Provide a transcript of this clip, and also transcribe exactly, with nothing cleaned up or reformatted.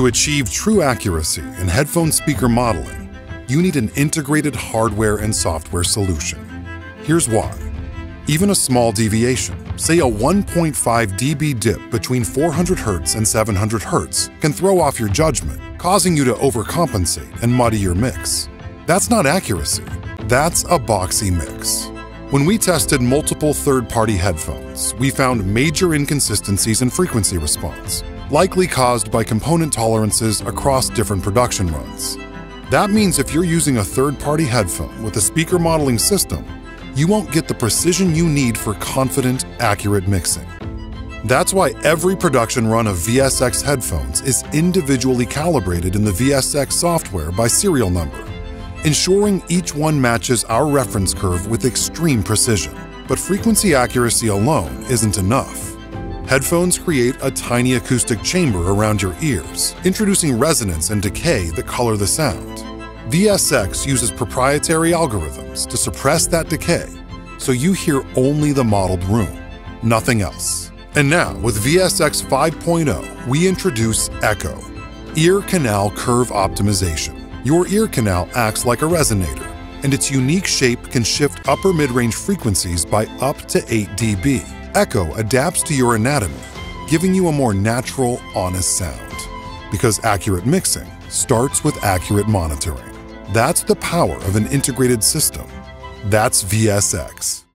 To achieve true accuracy in headphone speaker modeling, you need an integrated hardware and software solution. Here's why. Even a small deviation, say a one point five D B dip between four hundred hertz and seven hundred hertz, can throw off your judgment, causing you to overcompensate and muddy your mix. That's not accuracy, that's a boxy mix. When we tested multiple third-party headphones, we found major inconsistencies in frequency response, likely caused by component tolerances across different production runs. That means if you're using a third-party headphone with a speaker modeling system, you won't get the precision you need for confident, accurate mixing. That's why every production run of V S X headphones is individually calibrated in the V S X software by serial number, ensuring each one matches our reference curve with extreme precision. But frequency accuracy alone isn't enough. Headphones create a tiny acoustic chamber around your ears, introducing resonance and decay that color the sound. V S X uses proprietary algorithms to suppress that decay, so you hear only the modeled room, nothing else. And now, with V S X five point oh, we introduce Echo, ear canal curve optimization. Your ear canal acts like a resonator, and its unique shape can shift upper mid-range frequencies by up to eight D B. Echo adapts to your anatomy, giving you a more natural, honest sound. Because accurate mixing starts with accurate monitoring. That's the power of an integrated system. That's V S X.